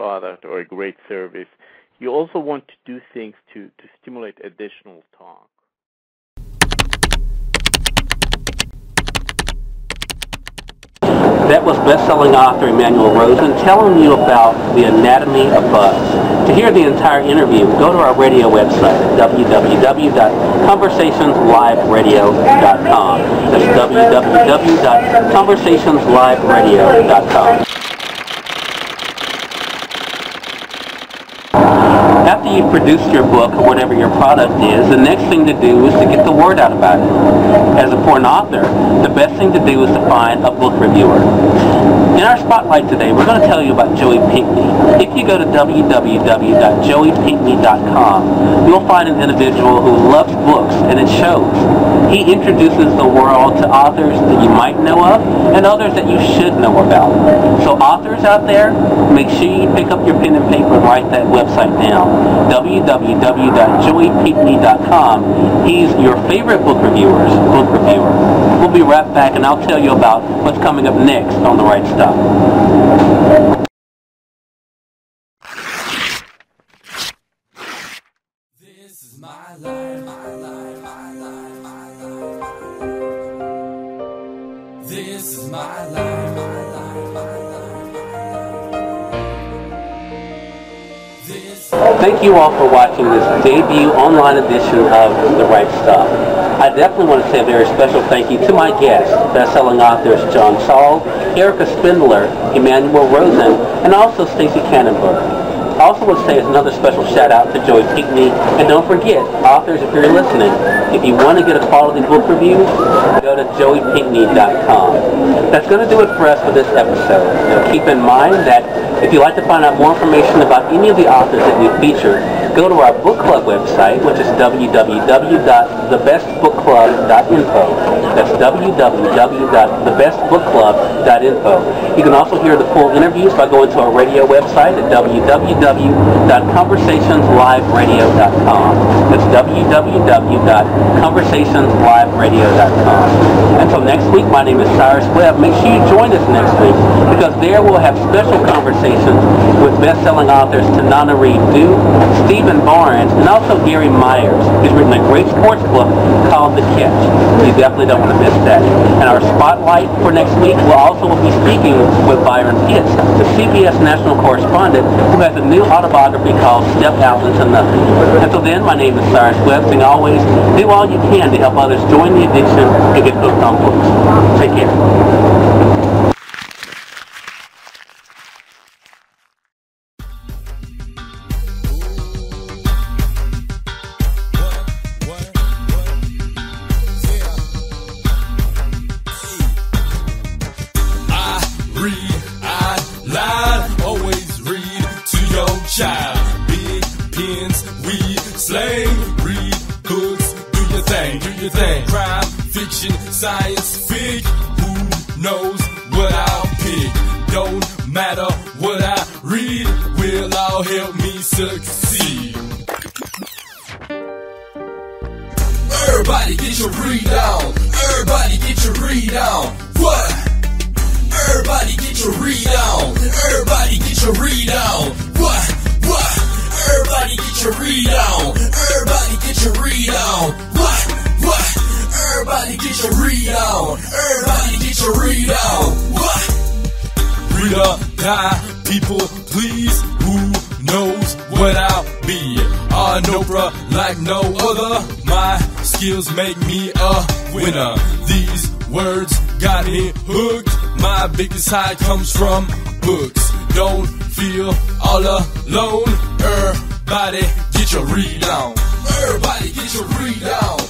product or a great service, you also want to do things to stimulate additional talk. That was best-selling author Emmanuel Rosen telling you about The Anatomy of Buzz. To hear the entire interview, go to our radio website at www.conversationsliveradio.com. That's www.conversationsliveradio.com. After you've produced your book or whatever your product is, the next thing to do is to get the word out about it. As a foreign author, the best thing to do is to find a book reviewer. In our spotlight today, we're going to tell you about Joey Pinkney. If you go to www.joeypinkney.com, you'll find an individual who loves books, and it shows. He introduces the world to authors that you might know of and others that you should know about. So authors out there, make sure you pick up your pen and paper and write that website down. www.joeypinkney.com. He's your favorite book reviewer. We'll be right back, and I'll tell you about what's coming up next on The Write Stuff. This is my life, my life, my life, my life. This is my life, my life, my life. Thank you all for watching this debut online edition of The Write Stuff. I definitely want to say a very special thank you to my guests, best-selling authors John Saul, Erica Spindler, Emmanuel Rosen, and also Stacey Kannenberg. I also want to say another special shout-out to Joey Pinkney, and don't forget, authors, if you're listening, if you want to get a quality book review, go to joeypinkney.com. That's going to do it for us for this episode. Now keep in mind that if you'd like to find out more information about any of the authors that we've featured, go to our book club website, which is www.thebestbookclub.info. That's www.thebestbookclub.info. You can also hear the full interviews by going to our radio website at www.conversationsliveradio.com. That's www.conversationsliveradio.com. Until next week, my name is Cyrus Webb. Make sure you join us next week, because there we'll have special conversations with best-selling authors Tanana Reed, Stephen Barnes, and also Gary Myers, who's written a great sports book called The Catch. You definitely don't want to miss that. And our spotlight for next week will be speaking with Byron Pitts, the CBS national correspondent, who has a new autobiography called Step Out Into Nothing. Until then, my name is Cyrus Webb, and always do all you can to help others join the addiction and get hooked on books. Take care. Make me a winner. These words got me hooked. My biggest high comes from books. Don't feel all alone. Everybody get your read on. Everybody get your read on.